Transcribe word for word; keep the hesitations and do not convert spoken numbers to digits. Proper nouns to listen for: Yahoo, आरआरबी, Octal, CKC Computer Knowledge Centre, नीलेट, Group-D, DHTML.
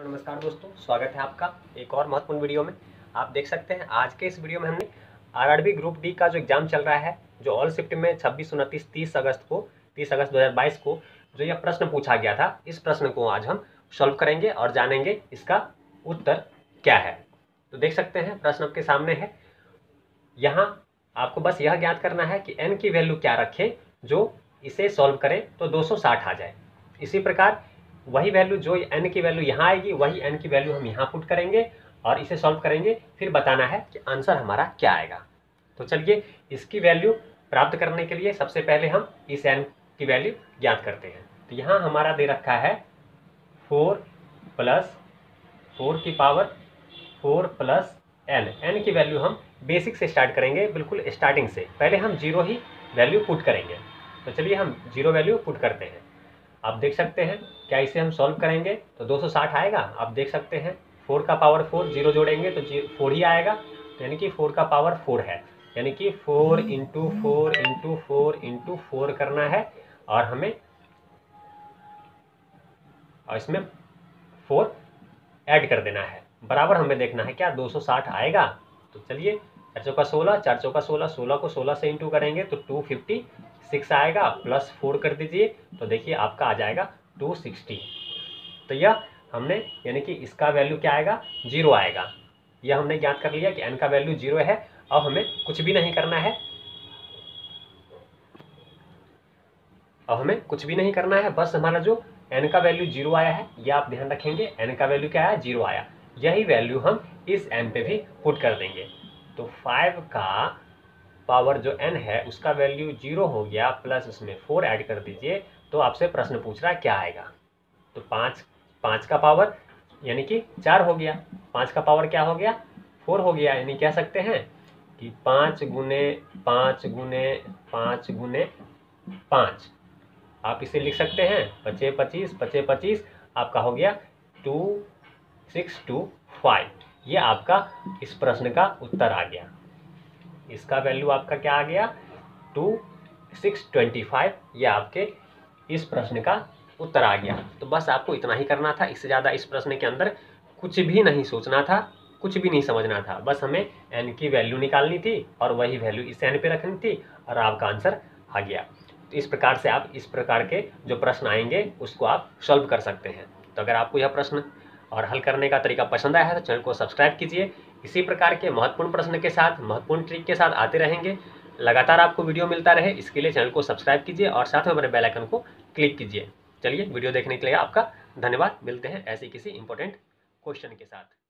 नमस्कार दोस्तों, स्वागत है आपका एक और महत्वपूर्ण वीडियो में। आप देख सकते हैं आज के इस वीडियो में हमने आरआरबी ग्रुप डी का जो एग्जाम चल रहा है, जो ऑल शिफ्ट में छब्बीस उनतीस तीस अगस्त को तीस अगस्त दो हज़ार बाईस को जो यह प्रश्न पूछा गया था, इस प्रश्न को आज हम सॉल्व करेंगे और जानेंगे इसका उत्तर क्या है। तो देख सकते हैं प्रश्न आपके सामने है। यहाँ आपको बस यह ज्ञात करना है कि एन की वैल्यू क्या रखें जो इसे सॉल्व करें तो दो सौ साठ आ जाए। इसी प्रकार वही वैल्यू जो n की वैल्यू यहाँ आएगी, वही n की वैल्यू हम यहाँ पुट करेंगे और इसे सॉल्व करेंगे, फिर बताना है कि आंसर हमारा क्या आएगा। तो चलिए इसकी वैल्यू प्राप्त करने के लिए सबसे पहले हम इस n की वैल्यू ज्ञात करते हैं। तो यहाँ हमारा दे रखा है फोर प्लस फोर की power four plus n. N की वैल्यू हम बेसिक से स्टार्ट करेंगे, बिल्कुल स्टार्टिंग से। पहले हम जीरो ही वैल्यू पुट करेंगे। तो चलिए हम जीरो वैल्यू पुट करते हैं। आप देख सकते हैं क्या इसे हम सॉल्व करेंगे तो दो सौ साठ आएगा। आप देख सकते हैं फोर का पावर फोर, जीरो जोड़ेंगे तो फोर ही आएगा, यानी कि फोर का पावर फोर है, यानी कि four into four into four into four करना है और हमें और इसमें फोर ऐड कर देना है। बराबर हमें देखना है क्या दो सौ साठ आएगा। तो चलिए चार चौका सोलह, चार चौका सोलह, सोलह को सोलह से इंटू करेंगे तो टू फिफ्टी सिक्स आएगा, प्लस फोर कर दीजिए तो देखिए आपका आ जाएगा टू सिक्सटी। तो यह हमने यानी कि इसका वैल्यू क्या आएगा, जीरो आएगा। यह हमने ज्ञात कर लिया कि n का वैल्यू जीरो है। अब हमें कुछ भी नहीं करना है, अब हमें कुछ भी नहीं करना है, बस हमारा जो n का वैल्यू जीरो आया है, यह आप ध्यान रखेंगे, n का वैल्यू क्या आया, जीरो आया। यही वैल्यू हम इस n पे भी पुट कर देंगे। तो फाइव का पावर जो n है उसका वैल्यू जीरो हो गया, प्लस उसमें फोर ऐड कर दीजिए तो आपसे प्रश्न पूछ रहा है क्या आएगा। तो पाँच पाँच का पावर यानी कि चार हो गया, पाँच का पावर क्या हो गया, फोर हो गया। यानी कह सकते हैं कि पाँच गुने पाँच गुने पाँच गुने पाँच, आप इसे लिख सकते हैं पचे पच्चीस, पचे पच्चीस आपका हो गया टू सिक्स टू फाइव। ये आपका इस प्रश्न का उत्तर आ गया। इसका वैल्यू आपका क्या आ गया, टू सिक्स ट्वेंटी फाइव। ये आपके इस प्रश्न का उत्तर आ गया। तो बस आपको इतना ही करना था, इससे ज़्यादा इस प्रश्न के अंदर कुछ भी नहीं सोचना था, कुछ भी नहीं समझना था। बस हमें n की वैल्यू निकालनी थी और वही वैल्यू इस n पे रखनी थी और आपका आंसर आ गया। तो इस प्रकार से आप इस प्रकार के जो प्रश्न आएंगे उसको आप सॉल्व कर सकते हैं। तो अगर आपको यह प्रश्न और हल करने का तरीका पसंद आया है तो चैनल को सब्सक्राइब कीजिए। इसी प्रकार के महत्वपूर्ण प्रश्न के साथ, महत्वपूर्ण ट्रिक के साथ आते रहेंगे, लगातार आपको वीडियो मिलता रहे, इसके लिए चैनल को सब्सक्राइब कीजिए और साथ में हमारे बेल आइकन को क्लिक कीजिए। चलिए वीडियो देखने के लिए आपका धन्यवाद। मिलते हैं ऐसे किसी इंपॉर्टेंट क्वेश्चन के साथ।